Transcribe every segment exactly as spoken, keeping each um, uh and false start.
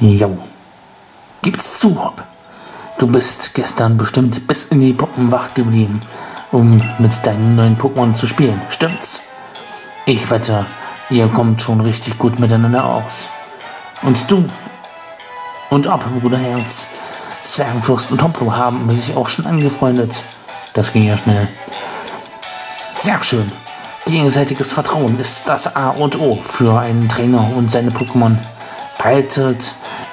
Jo. Gib's zu, Hop. Du bist gestern bestimmt bis in die Puppen wach geblieben, um mit deinen neuen Pokémon zu spielen, stimmt's? Ich wette, ihr kommt schon richtig gut miteinander aus. Und du? Und Hop, Bruderherz. Zwergenfürst und Hopplo haben sich auch schon angefreundet. Das ging ja schnell. Sehr schön. Gegenseitiges Vertrauen ist das A und O für einen Trainer und seine Pokémon. Haltet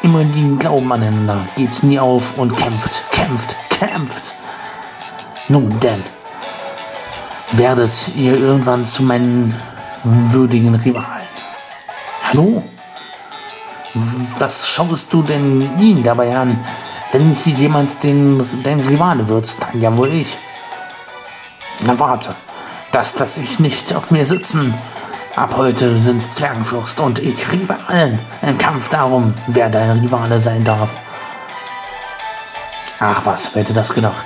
immer den Glauben aneinander, gebt nie auf und kämpft, kämpft, kämpft. Nun denn, werdet ihr irgendwann zu meinen würdigen Rivalen. Hallo? Was schaust du denn ihn dabei an? Wenn hier jemand den, dein Rivale wird, dann ja wohl ich. Na warte, das lasse ich nicht auf mir sitzen. Ab heute sind Zwergenfürst und ich Rivalen im Kampf darum, wer dein Rivale sein darf. Ach was, wer hätte das gedacht?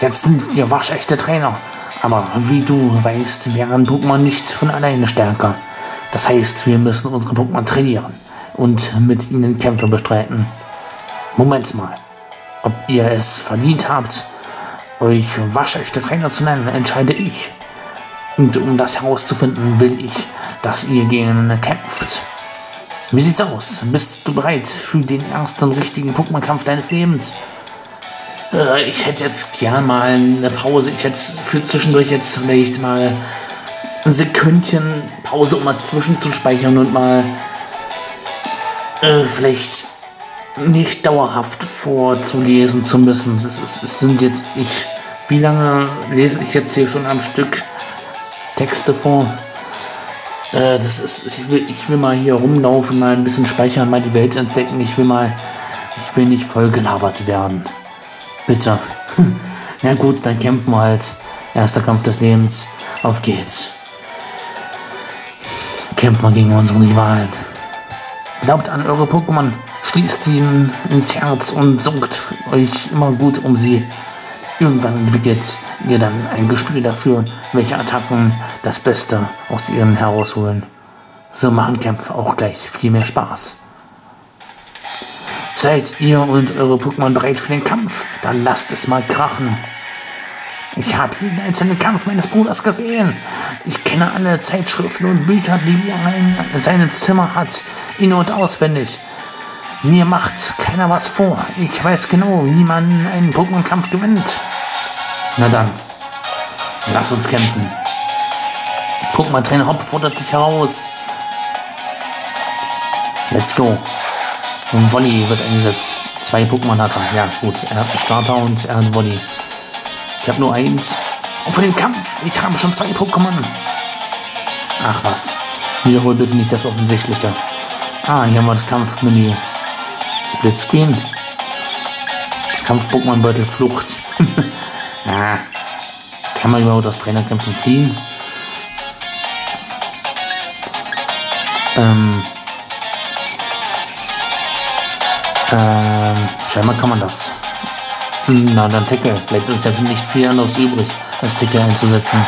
Jetzt sind wir waschechte Trainer, aber wie du weißt, wären Pokémon nicht von alleine stärker. Das heißt, wir müssen unsere Pokémon trainieren und mit ihnen Kämpfe bestreiten. Moment mal, ob ihr es verdient habt, euch waschechte Trainer zu nennen, entscheide ich. Und um das herauszufinden, will ich, dass ihr gegeneinander kämpft. Wie sieht's aus? Bist du bereit für den ersten richtigen Pokémon-Kampf deines Lebens? Äh, ich hätte jetzt gern mal eine Pause. Ich hätte für zwischendurch jetzt vielleicht mal ein Sekündchen Pause, um mal zwischenzuspeichern und mal äh, vielleicht nicht dauerhaft vorzulesen zu müssen. Das ist, es sind jetzt ich. Wie lange lese ich jetzt hier schon am Stück Texte vor? Äh, das ist, ich will, ich will mal hier rumlaufen, mal ein bisschen speichern, mal die Welt entdecken. Ich will mal, ich will nicht voll gelabert werden. Bitte. Na gut, dann kämpfen wir halt. Erster Kampf des Lebens. Auf geht's. Kämpfen wir gegen unsere Rivalen. Glaubt an eure Pokémon. Schließt ihnen ins Herz und sorgt euch immer gut um sie. Irgendwann entwickelt ihr dann ein Gespür dafür, welche Attacken das Beste aus ihren herausholen. So machen Kämpfe auch gleich viel mehr Spaß. Seid ihr und eure Pokémon bereit für den Kampf? Dann lasst es mal krachen. Ich habe jeden einzelnen Kampf meines Bruders gesehen. Ich kenne alle Zeitschriften und Bücher, die er in seinem Zimmer hat, in- und auswendig. Mir macht keiner was vor. Ich weiß genau, wie man einen Pokémon-Kampf gewinnt. Na dann, lass uns kämpfen. Pokémon-Trainer Hop fordert dich heraus. Let's go. Und Volley wird eingesetzt. Zwei Pokémon hat er. Ja, gut. Er hat einen Starter und er hat Volley. Ich habe nur eins. Und für den Kampf. Ich habe schon zwei Pokémon. Ach was. Wiederhol bitte nicht das Offensichtliche. Ah, hier haben wir das Kampfmenü. Splitscreen. Kampf-Pokémon-Beutel Flucht. Ja. Kann man überhaupt aus Trainerkämpfen fliehen? Ähm. Ähm. Scheinbar kann man das. Na dann Tackle. Bleibt uns ja nicht viel anderes übrig, als Tackle einzusetzen.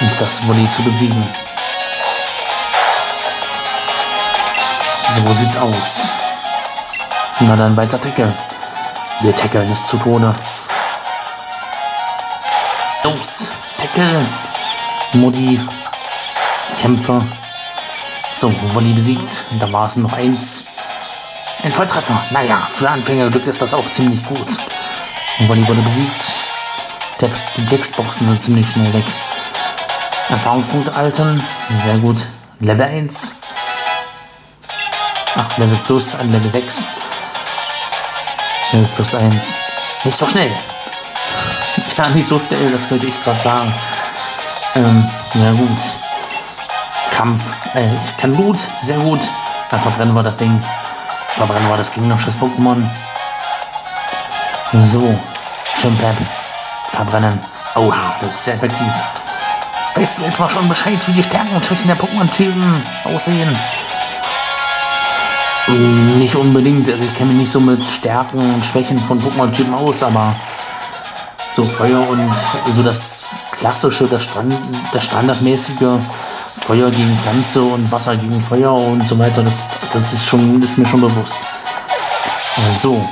Und das Volley zu besiegen. So sieht's aus. Na dann weiter tackeln. Wir tackeln es zu Tode. Los, tackeln. Modi. Kämpfer. So, Volley besiegt. Da war es noch eins. Ein Volltreffer. Naja, für Anfängerglück ist das auch ziemlich gut. Volley wurde besiegt. Die Textboxen sind ziemlich schnell weg. Erfahrungspunkte altern. Sehr gut. Level eins. Ach, Level Plus an Level sechs. Plus eins. Nicht so schnell. Ja, nicht so schnell, das könnte ich gerade sagen. Ähm, na gut. Kampf. Äh, ich kann gut, sehr gut. Dann verbrennen wir das Ding. Verbrennen wir das gegnerische Pokémon. So. Schimpan. Verbrennen. Oha, das ist sehr effektiv. Weißt du etwa schon Bescheid, wie die Stärken und Schwächen der Pokémon-Typen aussehen? Nicht unbedingt, also ich kenne mich nicht so mit Stärken und Schwächen von Pokémon-Typen aus, aber so Feuer und so das klassische, das, Stand, das standardmäßige Feuer gegen Pflanze und Wasser gegen Feuer und so weiter. Das, das ist, schon, ist mir schon bewusst. So.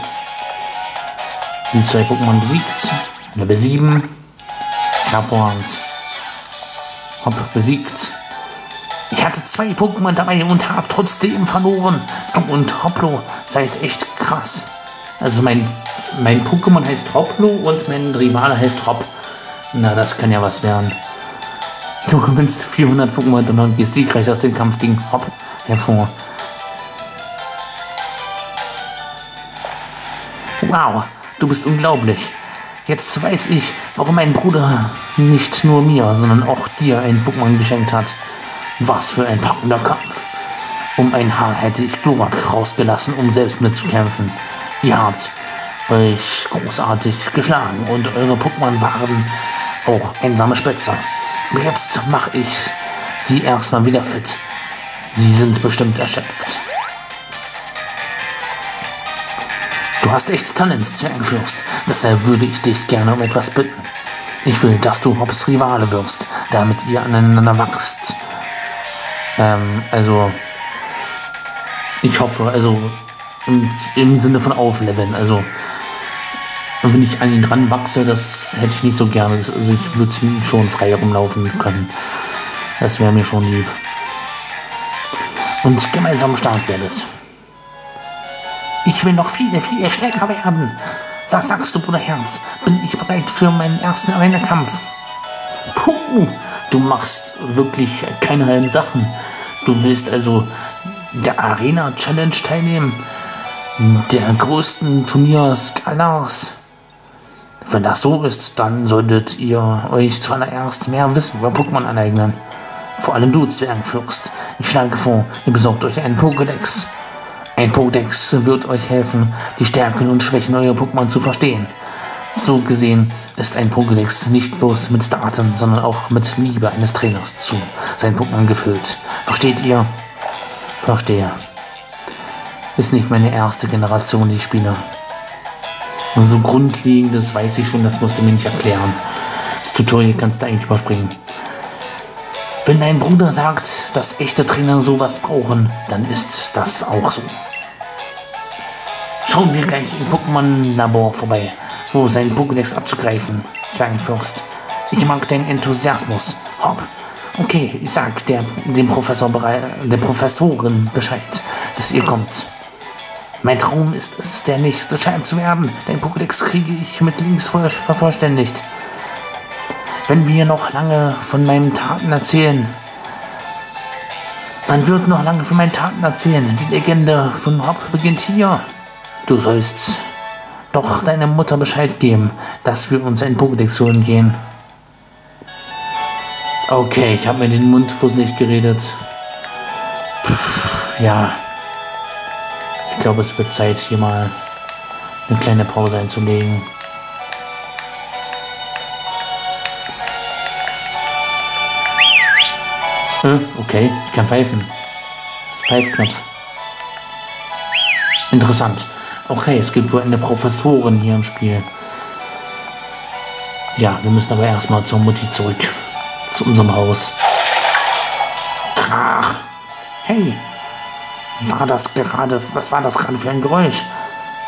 Die zwei Pokémon besiegt. Level sieben. Hervorragend. Hop besiegt. Ich hatte zwei Pokémon dabei und habe trotzdem verloren. Und Hopplo, seid echt krass. Also mein, mein Pokémon heißt Hopplo und mein Rivale heißt Hop. Na, das kann ja was werden. Du gewinnst vierhundert Pokémon und gehst siegreich aus dem Kampf gegen Hop hervor. Wow, du bist unglaublich. Jetzt weiß ich, warum mein Bruder nicht nur mir, sondern auch dir ein Pokémon geschenkt hat. Was für ein packender Kampf. Um ein Haar hätte ich Glurak rausgelassen, um selbst mitzukämpfen. Ihr habt euch großartig geschlagen und eure Pokémon waren auch einsame Spitzer. Jetzt mache ich sie erstmal wieder fit. Sie sind bestimmt erschöpft. Du hast echt Talent, Zwergenfürst. Deshalb würde ich dich gerne um etwas bitten. Ich will, dass du Hops Rivale wirst, damit ihr aneinander wachst. Ähm, also... Ich hoffe, also... Und im Sinne von aufleveln, also... Wenn ich an ihn dran wachse, das hätte ich nicht so gerne. Also ich würde schon frei rumlaufen können. Das wäre mir schon lieb. Und gemeinsam stark werdet. Ich will noch viel, viel stärker werden. Was sagst du, Bruder Herz? Bin ich bereit für meinen ersten Arena-Kampf? Puh, du machst wirklich keine halben Sachen. Du willst also der Arena-Challenge teilnehmen, der größten Turniers Galars. Wenn das so ist, dann solltet ihr euch zuallererst mehr Wissen über Pokémon aneignen. Vor allem du, Zwergenfürst. Ich schlage vor, ihr besorgt euch einen Pokédex. Ein Pokédex wird euch helfen, die Stärken und Schwächen eurer Pokémon zu verstehen. So gesehen ist ein Pokédex nicht bloß mit Daten, sondern auch mit Liebe eines Trainers zu seinen Pokémon gefüllt. Versteht ihr? Verstehe. Ist nicht meine erste Generation, die ich spiele. Und so Grundlegendes weiß ich schon, das musst du mir nicht erklären. Das Tutorial kannst du eigentlich überspringen. Wenn dein Bruder sagt, dass echte Trainer sowas brauchen, dann ist das auch so. Schauen wir gleich im Pokémon-Labor vorbei, wo sein Pokédex abzugreifen, Zwergenfürst. Ich mag deinen Enthusiasmus. Hopp. Okay, ich sag der, dem Professor, der Professorin Bescheid, dass ihr kommt. Mein Traum ist es, der nächste Champ zu werden. Dein Pokédex kriege ich mit Links vervollständigt. Wenn wir noch lange von meinen Taten erzählen. Man wird noch lange von meinen Taten erzählen. Die Legende von Hop beginnt hier. Du sollst doch deiner Mutter Bescheid geben, dass wir uns ein Pokédex holen gehen. Okay, ich habe mir den Mund vors Licht geredet. Pff, ja. Ich glaube, es wird Zeit, hier mal eine kleine Pause einzulegen. Okay, ich kann pfeifen. Pfeifknopf. Interessant. Okay, es gibt wohl eine Professorin hier im Spiel. Ja, wir müssen aber erstmal zur Mutti zurück. Zu unserem Haus. Krach. Hey. War das gerade, was war das gerade für ein Geräusch?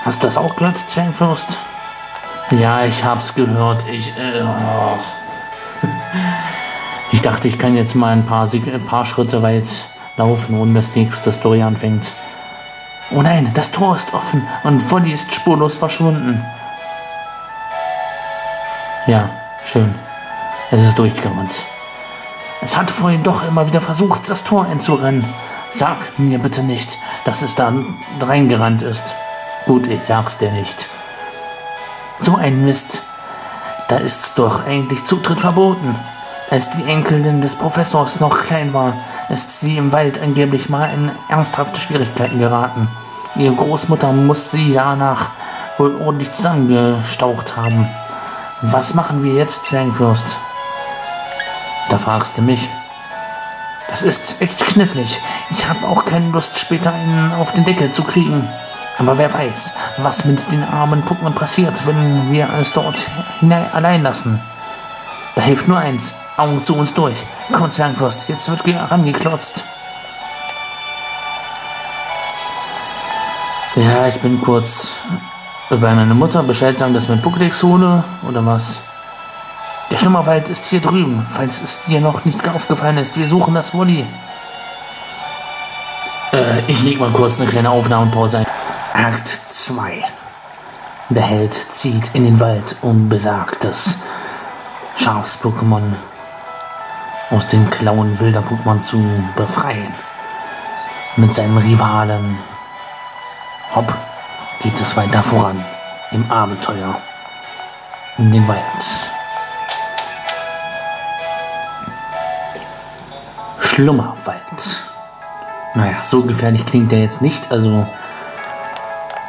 Hast du das auch gehört, Zwergenfürst? Ja, ich hab's gehört. Ich... Äh, oh. Ich dachte, ich kann jetzt mal ein paar, ein paar Schritte weit laufen, ohne dass die nächste Story anfängt. Oh nein, das Tor ist offen und Wolli ist spurlos verschwunden. Ja, schön. Es ist durchgerannt. Es hat vorhin doch immer wieder versucht, das Tor einzurennen. Sag mir bitte nicht, dass es da reingerannt ist. Gut, ich sag's dir nicht. So ein Mist. Da ist's doch eigentlich Zutritt verboten. Als die Enkelin des Professors noch klein war, ist sie im Wald angeblich mal in ernsthafte Schwierigkeiten geraten. Ihre Großmutter muss sie danach wohl ordentlich zusammengestaucht haben. Was machen wir jetzt, Zwergenfürst? Da fragst du mich. Das ist echt knifflig. Ich habe auch keine Lust, später einen auf den Deckel zu kriegen. Aber wer weiß, was mit den armen Pokémon passiert, wenn wir es dort hinein allein lassen. Da hilft nur eins. Augen zu uns durch. Komm, Zwergenfürst, jetzt wird herangeklotzt. Ja, ich bin kurz bei meiner Mutter Bescheid sagen, dass ich mein Pokédex hole, oder was? Der Schlummerwald ist hier drüben, falls es dir noch nicht aufgefallen ist. Wir suchen das Wolli. Äh, ich leg mal kurz eine kleine Aufnahmepause ein. Akt zwei. Der Held zieht in den Wald, um besagtes Schafs-Pokémon aus den Klauen wilder Pokémon zu befreien. Mit seinem Rivalen Hop geht es weiter voran im Abenteuer in den Wald. Schlummerwald. Naja, so gefährlich klingt der jetzt nicht, also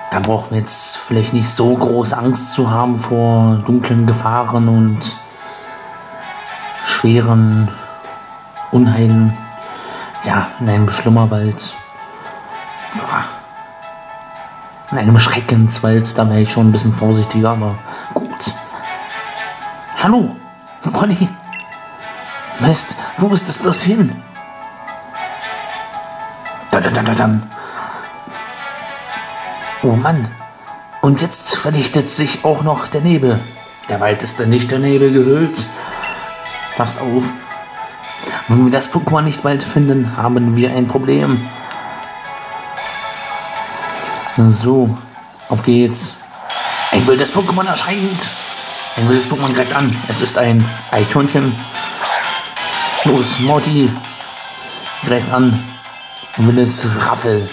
da brauchen wir jetzt vielleicht nicht so groß Angst zu haben vor dunklen Gefahren und schweren Unheilen. Ja, in einem Schlummerwald. Boah. In einem Schreckenswald, da wäre ich schon ein bisschen vorsichtiger, aber gut. Hallo, Wolli. Mist, wo ist das bloß hin? Da, da, da, da, da. Oh Mann. Und jetzt verdichtet sich auch noch der Nebel. Der Wald ist in dichter Nebel gehüllt. Passt auf. Wenn wir das Pokémon nicht bald finden, haben wir ein Problem. So, auf geht's. Ein wildes Pokémon erscheint. Ein wildes Pokémon greift an. Es ist ein Eichhörnchen. Los, Mauzi. Greift an. Ein wildes Raffel.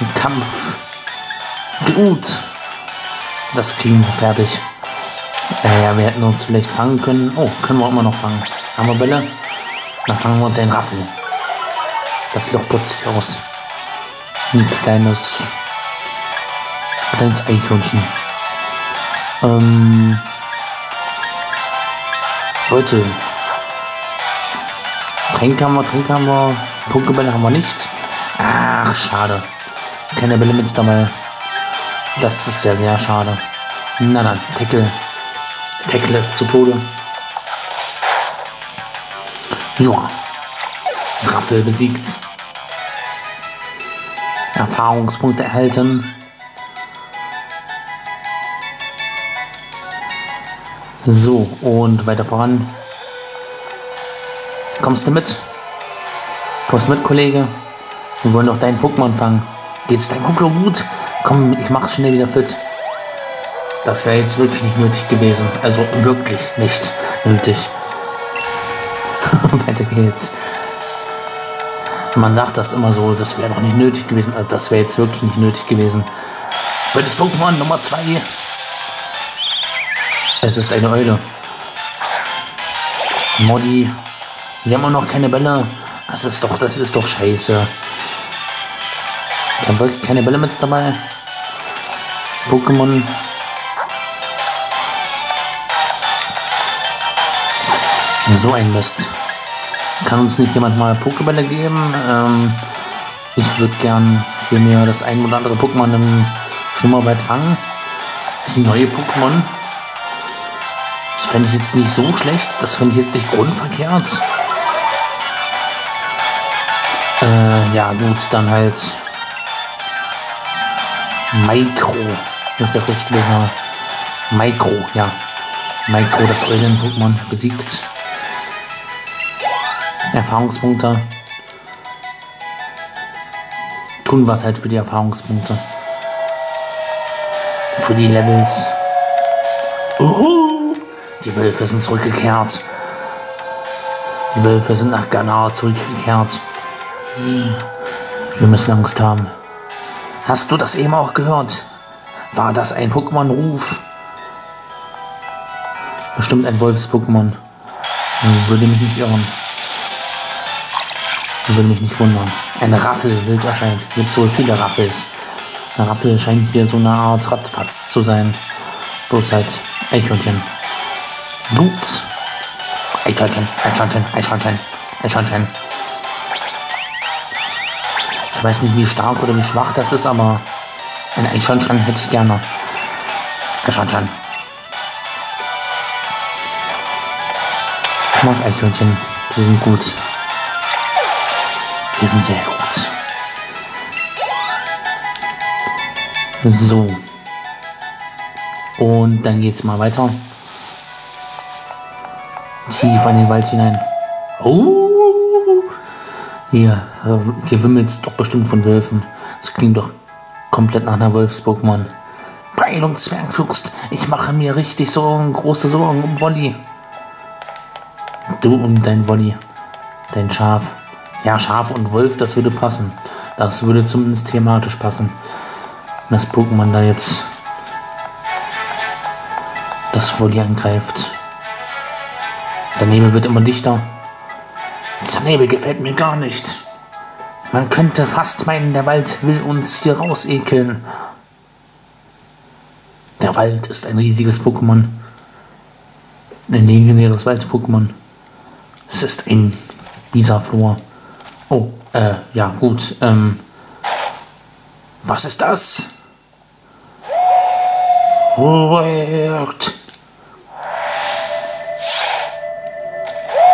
Ein Kampf. Gut. Das kriegen wir fertig. Naja, wir hätten uns vielleicht fangen können. Oh, können wir auch immer noch fangen. Haben wir Bälle? Dann fangen wir uns einen Raffel. Das sieht doch putzig aus. Ein kleines, kleines Eichhörnchen. Ähm, Leute, Tränke haben wir, Tränke haben wir, Pokébälle haben wir nicht. Ach, schade. Keine Bälle mit dabei. Das ist sehr, sehr schade. Na, na, Tackle. Tackle ist zu Tode. Joa. Raffel besiegt. Erfahrungspunkte erhalten. So, und weiter voran. Kommst du mit? Kommst du mit, Kollege? Wir wollen doch deinen Pokémon fangen. Geht's dein Hopplo gut? Komm, ich mach's schnell wieder fit. Das wäre jetzt wirklich nicht nötig gewesen. Also wirklich nicht nötig. Weiter geht's. Man sagt das immer so, das wäre doch nicht nötig gewesen. Also das wäre jetzt wirklich nicht nötig gewesen. Für das Pokémon Nummer zwei. Es ist eine Eule. Modi. Wir haben auch noch keine Bälle. Das ist doch, das ist doch scheiße. Ich habe wirklich keine Bälle mit dabei. Pokémon. So ein Mist. Kann uns nicht jemand mal Pokébälle geben? Ähm, ich würde gern für mir das ein oder andere Pokémon im Schlummerwald fangen. Das neue Pokémon. Das fände ich jetzt nicht so schlecht. Das fände ich jetzt nicht grundverkehrt. Äh, ja gut, dann halt Meikro. Wenn ich das richtig gelesen habe. Meikro, ja. Meikro, das Eulen-Pokémon, besiegt. Erfahrungspunkte. Tun was halt für die Erfahrungspunkte. Für die Levels. Uhu. Die Wölfe sind zurückgekehrt. Die Wölfe sind nach Galar zurückgekehrt. Wir müssen Angst haben. Hast du das eben auch gehört? War das ein Pokémon-Ruf? Bestimmt ein Wolfs-Pokémon. Würde mich nicht irren. Würde mich nicht wundern. Ein Raffel wild erscheint. Gibt wohl viele Raffels. Ein Raffel scheint hier so eine Art Radfatz zu sein. Bloß halt Eichhörnchen. Blut. Eichhörnchen, Eichhörnchen, Eichhörnchen, Eichhörnchen. Ich weiß nicht, wie stark oder wie schwach das ist, aber ein Eichhörnchen hätte ich gerne. Eichhörnchen. mag Eichhörnchen. Die sind gut. Die sind sehr gut. So. Und dann geht's mal weiter. Tief in den Wald hinein. Oh! Hier, gewimmelt doch bestimmt von Wölfen. Das klingt doch komplett nach einer Wolfs-Pokémon. Peilung, Zwergenfürst, ich mache mir richtig Sorgen, große Sorgen um Wolli. Du um dein Wolli, dein Schaf. Ja, Schaf und Wolf, das würde passen. Das würde zumindest thematisch passen. Und das Pokémon da jetzt das Wolli angreift. Der Nebel wird immer dichter. Der Nebel gefällt mir gar nicht. Man könnte fast meinen, der Wald will uns hier rausekeln. Der Wald ist ein riesiges Pokémon. Ein legendäres Wald-Pokémon. Es ist ein Bisaflor. Oh, äh, ja, gut. Ähm, was ist das? Ruhigt!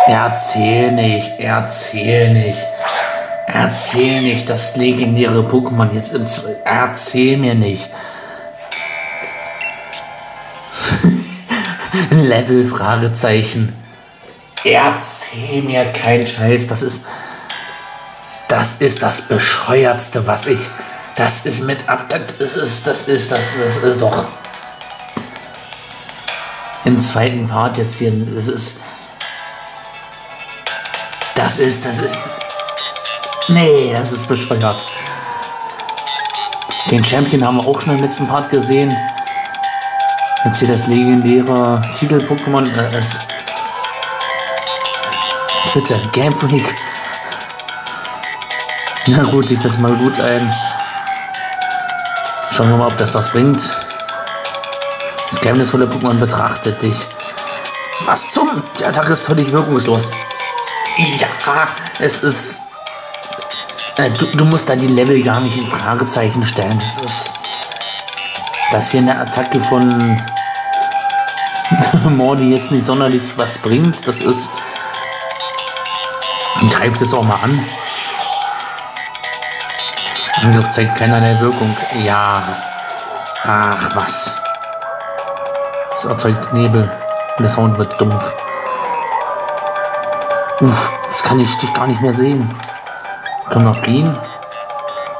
Erzähl nicht, erzähl nicht. Erzähl nicht, das legendäre Pokémon jetzt im Zweifel. Erzähl mir nicht. Level, Fragezeichen. Erzähl mir keinen Scheiß. Das ist. Das ist das Bescheuertste, was ich. Das ist mit ab. Das ist. Das ist. Das, das ist doch. Im zweiten Part jetzt hier. Das ist. Das ist, das ist... Nee, das ist bescheuert. Den Champion haben wir auch schon im letzten Part gesehen. Jetzt hier das legendäre Titel-Pokémon. Äh, Bitte, Game Freak. Na gut, sieht das mal gut ein. Schauen wir mal, ob das was bringt. Das geheimnisvolle Pokémon betrachtet dich. Was zum? Die Attacke ist völlig wirkungslos. Ja, es ist... Äh, du, du musst da die Level gar nicht in Fragezeichen stellen. Das ist... Dass hier eine Attacke von... Mordi jetzt nicht sonderlich was bringt, das ist... Und greift es auch mal an. Angriff zeigt keinerlei Wirkung. Ja... Ach, was. Es erzeugt Nebel. Und der Sound wird dumpf. Uff, jetzt kann ich dich gar nicht mehr sehen. Können wir fliehen?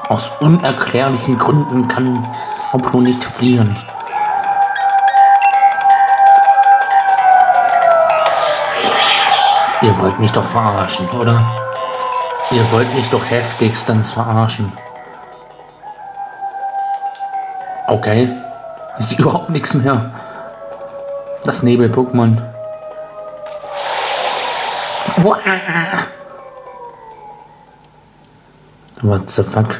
Aus unerklärlichen Gründen kann Hopplo nicht fliehen. Ihr wollt mich doch verarschen, oder? Ihr wollt mich doch heftigstens verarschen. Okay. Ist überhaupt nichts mehr. Das Nebel-Pokémon. What the fuck?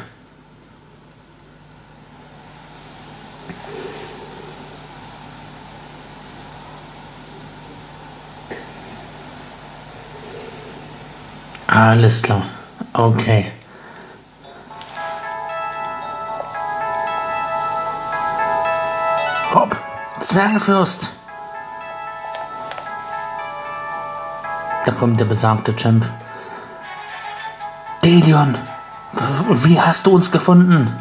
Alles klar. Okay. Hop, Zwergenfürst. Da kommt der besagte Champ. Delion, wie hast du uns gefunden?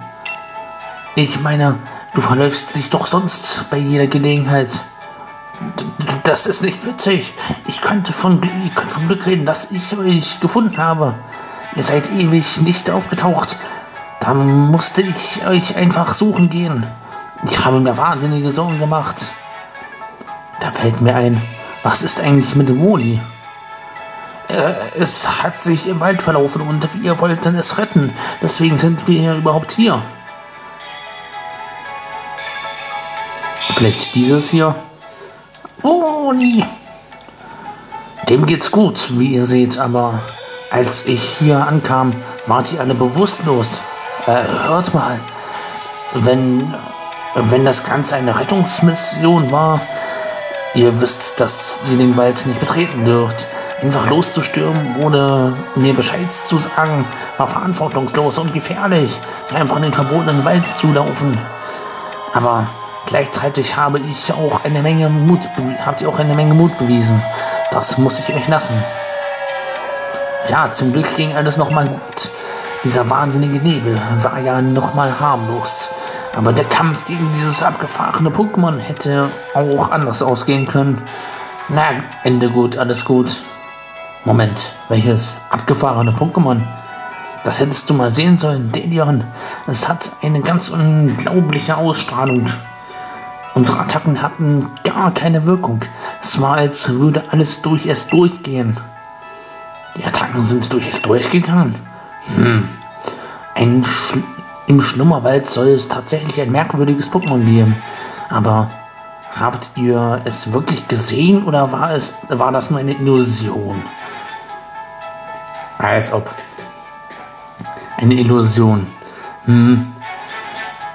Ich meine, du verläufst dich doch sonst bei jeder Gelegenheit. D das ist nicht witzig. Ich könnte von, ich könnte von Glück reden, dass ich euch gefunden habe. Ihr seid ewig nicht aufgetaucht. Da musste ich euch einfach suchen gehen. Ich habe mir wahnsinnige Sorgen gemacht. Da fällt mir ein, was ist eigentlich mit Woli? Es hat sich im Wald verlaufen und wir wollten es retten. Deswegen sind wir überhaupt hier. Vielleicht dieses hier. Oh, nee. Dem geht's gut, wie ihr seht. Aber als ich hier ankam, wart ihr alle bewusstlos. Äh, hört mal. Wenn, wenn das Ganze eine Rettungsmission war, ihr wisst, dass ihr den Wald nicht betreten dürft. Einfach loszustürmen, ohne mir Bescheid zu sagen, war verantwortungslos und gefährlich. Einfach in den verbotenen Wald zu laufen. Aber gleichzeitig habe ich auch eine Menge Mut, habt ihr auch eine Menge Mut bewiesen. Das muss ich euch lassen. Ja, zum Glück ging alles nochmal gut. Dieser wahnsinnige Nebel war ja nochmal harmlos. Aber der Kampf gegen dieses abgefahrene Pokémon hätte auch anders ausgehen können. Na, Ende gut, alles gut. Moment, welches abgefahrene Pokémon? Das hättest du mal sehen sollen, Delion. Es hat eine ganz unglaubliche Ausstrahlung. Unsere Attacken hatten gar keine Wirkung. Es war, als würde alles durch es durchgehen. Die Attacken sind durch es durchgegangen. Hm. Ein Sch Im Schlummerwald soll es tatsächlich ein merkwürdiges Pokémon geben. Aber habt ihr es wirklich gesehen oder war, es, war das nur eine Illusion? Als ob. Eine Illusion. Hm.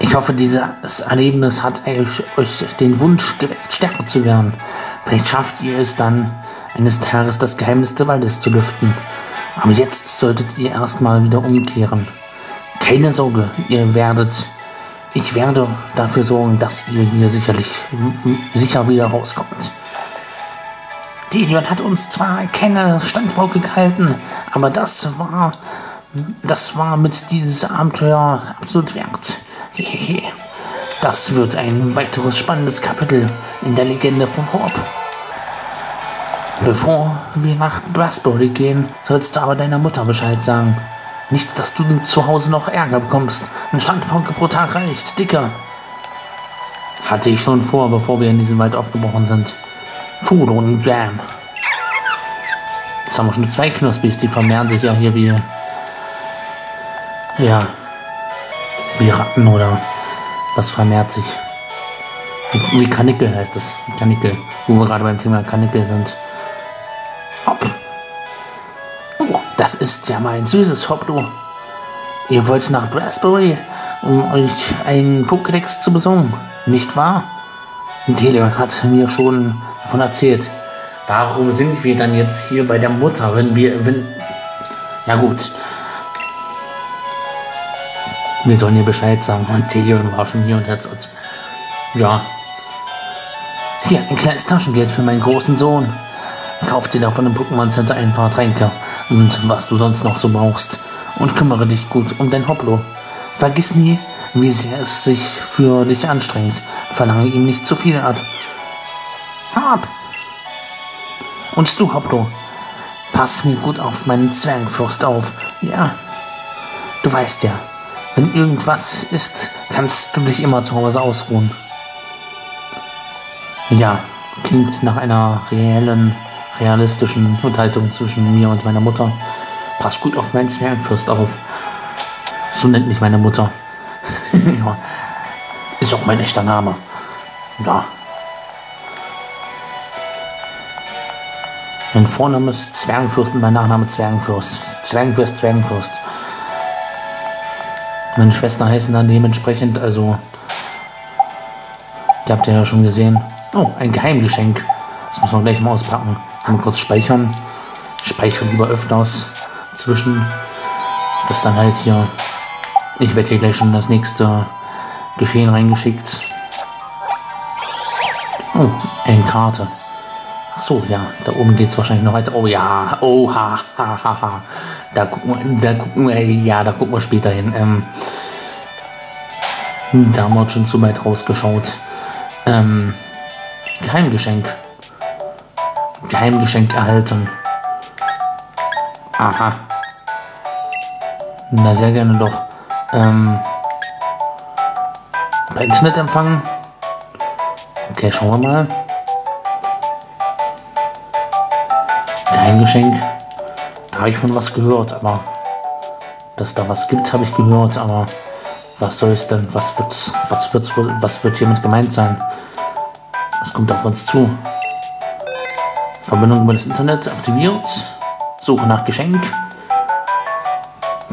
Ich hoffe, dieses Erlebnis hat euch, euch den Wunsch geweckt, stärker zu werden. Vielleicht schafft ihr es dann, eines Tages das Geheimnis des Waldes zu lüften. Aber jetzt solltet ihr erstmal wieder umkehren. Keine Sorge, ihr werdet, ich werde dafür sorgen, dass ihr hier sicherlich sicher wieder rauskommt. Delion hat uns zwar keine Standpauke gehalten, aber das war, das war mit diesem Abenteuer absolut wert. Hehehe. Das wird ein weiteres spannendes Kapitel in der Legende von Hop. Bevor wir nach Brasbury gehen, sollst du aber deiner Mutter Bescheid sagen. Nicht, dass du zu Hause noch Ärger bekommst. Ein Standpunkt pro Tag reicht, Dicker. Hatte ich schon vor, bevor wir in diesem Wald aufgebrochen sind. Food und Jam. Jetzt haben wir schon zwei Knospis, die vermehren sich ja hier wie... Ja. Wie Ratten oder... Was vermehrt sich? Wie Kanickel heißt das. Kanickel. Wo wir gerade beim Thema Kanickel sind. Hopp. Das ist ja mein süßes Hopplo. Ihr wollt nach Brasbury, um euch einen Pokédex zu besorgen, nicht wahr? Delion hat mir schon davon erzählt. Warum sind wir dann jetzt hier bei der Mutter, wenn wir... wenn? Ja gut. Wir sollen ihr Bescheid sagen. Und Delion war schon hier und hat uns... Ja. Hier, ein kleines Taschengeld für meinen großen Sohn. Kauf dir davon im Pokémon Center ein paar Tränke und was du sonst noch so brauchst und kümmere dich gut um dein Hopplo. Vergiss nie, wie sehr es sich für dich anstrengt. Verlange ihm nicht zu viel ab. Hab! Und du, Hopplo, pass mir gut auf meinen Zwergenfürst auf. Ja, du weißt ja, wenn irgendwas ist, kannst du dich immer zu Hause ausruhen. Ja, klingt nach einer reellen... realistischen Unterhaltung zwischen mir und meiner Mutter. Pass gut auf meinen Zwergenfürst auf. So nennt mich meine Mutter. Ja. Ist auch mein echter Name. Ja. Mein Vorname ist Zwergenfürst und mein Nachname Zwergenfürst. Zwergenfürst, Zwergenfürst. Meine Schwestern heißen dann dementsprechend, also... Die habt ihr ja schon gesehen. Oh, ein Geheimgeschenk. Das muss man gleich mal auspacken. Mal kurz speichern. Speichern lieber öfters zwischen. Das dann halt hier. Ich werde hier gleich schon das nächste Geschehen reingeschickt. Oh, eine Karte. Ach so, ja. Da oben geht es wahrscheinlich noch weiter. Oh ja. Oh ha ha ha ha. Da gucken wir, da gucken wir, ja, da gucken wir später hin. Ähm, da haben wir schon zu weit rausgeschaut. Ähm, Geheimgeschenk. Geheimgeschenk erhalten. Aha. Na, sehr gerne doch. Ähm. Bei Internet empfangen. Okay, schauen wir mal. Geheimgeschenk. Da habe ich von was gehört, aber... Dass da was gibt, habe ich gehört, aber... Was soll es denn? Was wird's, was wird's, was wird hiermit gemeint sein? Was kommt auf uns zu? Verbindung über das Internet aktiviert. Suche nach Geschenk.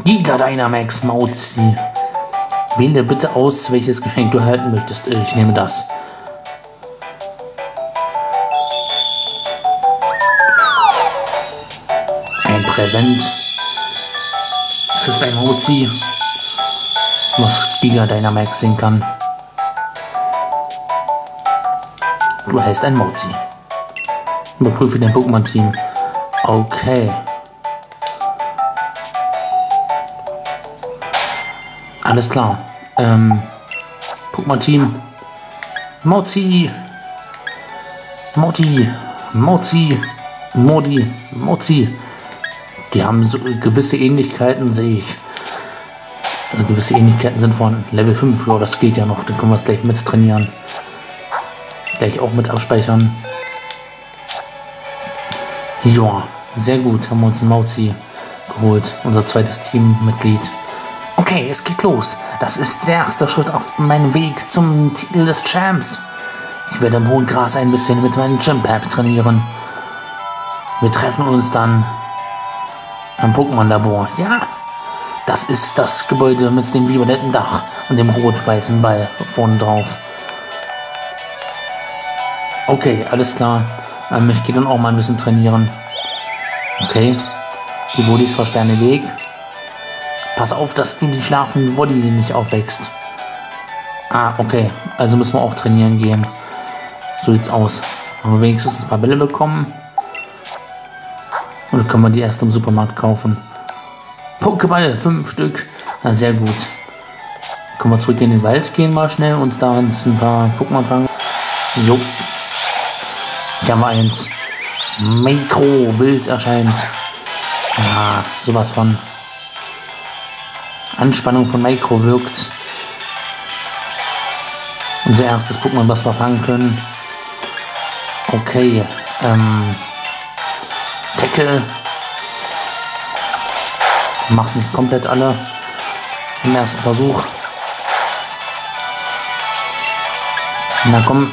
Giga Dynamax Mauzi. Wähle bitte aus, welches Geschenk du erhalten möchtest. Ich nehme das. Ein Präsent. Das ist ein Mauzi. Was Giga Dynamax sehen kann. Du erhältst ein Mauzi. Überprüfe den Pokémon-Team. Okay. Alles klar. Ähm, Pokémon-Team. Mauzi. Mauzi. Mauzi. Mauzi. Mauzi. Die haben so gewisse Ähnlichkeiten, sehe ich. Also gewisse Ähnlichkeiten sind von Level fünf. Oh, das geht ja noch. Dann können wir es gleich mit trainieren. Gleich auch mit abspeichern. Ja, sehr gut. Haben wir uns einen Mauzi geholt. Unser zweites Teammitglied. Okay, es geht los. Das ist der erste Schritt auf meinem Weg zum Titel des Champs. Ich werde im hohen Gras ein bisschen mit meinem Gym-Pap trainieren. Wir treffen uns dann am Pokémon-Labor. Ja, das ist das Gebäude mit dem violetten Dach und dem rot-weißen Ball vorne drauf. Okay, alles klar. Ähm, ich gehe dann auch mal ein bisschen trainieren. Okay, die Bodys verstehen den Weg. Pass auf, dass du die schlafenden Body nicht aufwächst. Ah, okay. Also müssen wir auch trainieren gehen. So sieht's aus. Haben wir wenigstens ein paar Bälle bekommen. Oder können wir die erst im Supermarkt kaufen? Pokéball, fünf Stück. Na, sehr gut. Können wir zurück in den Wald gehen mal schnell und da uns ein paar Pokémon fangen. Jo. Hier haben wir eins. Meikro, wild erscheint. Ja, sowas von. Anspannung von Meikro wirkt. Unser erstes Pokémon, was wir fangen können. Okay. Ähm. Tackle. Mach's nicht komplett alle. Im ersten Versuch. Na komm.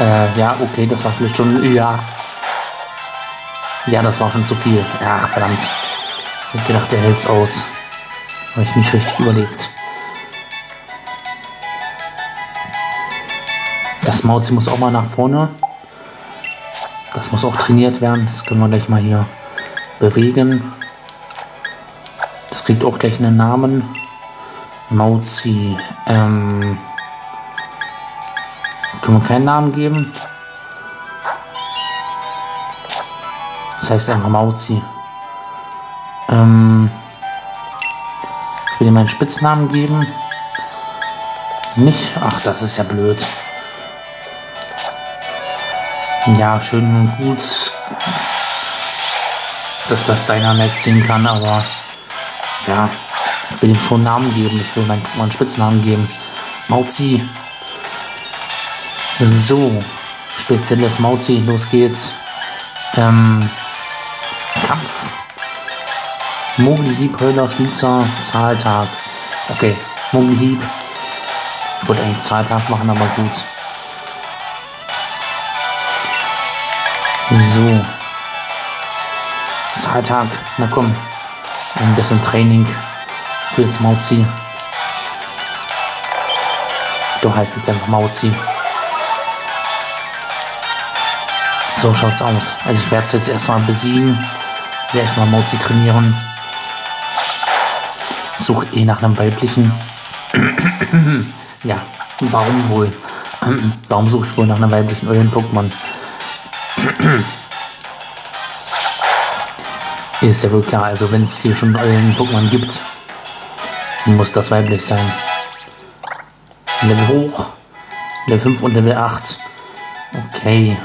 Äh, ja, okay, das war vielleicht schon. Ja. Ja, das war schon zu viel. Ach, verdammt. Ich hab gedacht, der hält's aus. Habe ich nicht richtig überlegt. Das Mauzi muss auch mal nach vorne. Das muss auch trainiert werden. Das können wir gleich mal hier bewegen. Das kriegt auch gleich einen Namen. Mauzi. Ähm, können wir keinen Namen geben? Das heißt einfach Mauzi. Ähm... Ich will ihm einen Spitznamen geben. Nicht. Ach, das ist ja blöd. Ja, schön und gut, dass das Dynamax ziehen kann, aber ja, ich will ihm schon einen Namen geben. Ich will meinen, meinen Spitznamen geben. Mauzi. So, spezielles Mauzi, los geht's. Ähm, Kampf. Mogelhieb, Heuler, Schnitzer, Zahltag. Okay, Mogelhieb. Ich wollte eigentlich Zahltag machen, aber gut. So. Zahltag, na komm. Ein bisschen Training für das Mauzi. Du heißt jetzt einfach Mauzi. So schaut's aus. Also ich werde es jetzt erstmal besiegen. Ich werde erstmal Mauzi trainieren. Suche eh nach einem weiblichen. Ja, warum wohl? Warum suche ich wohl nach einem weiblichen Eulen-Pokémon? Ist ja wohl klar, also wenn es hier schon Eulen-Pokémon gibt, muss das weiblich sein. Level hoch, Level fünf und Level acht. Okay,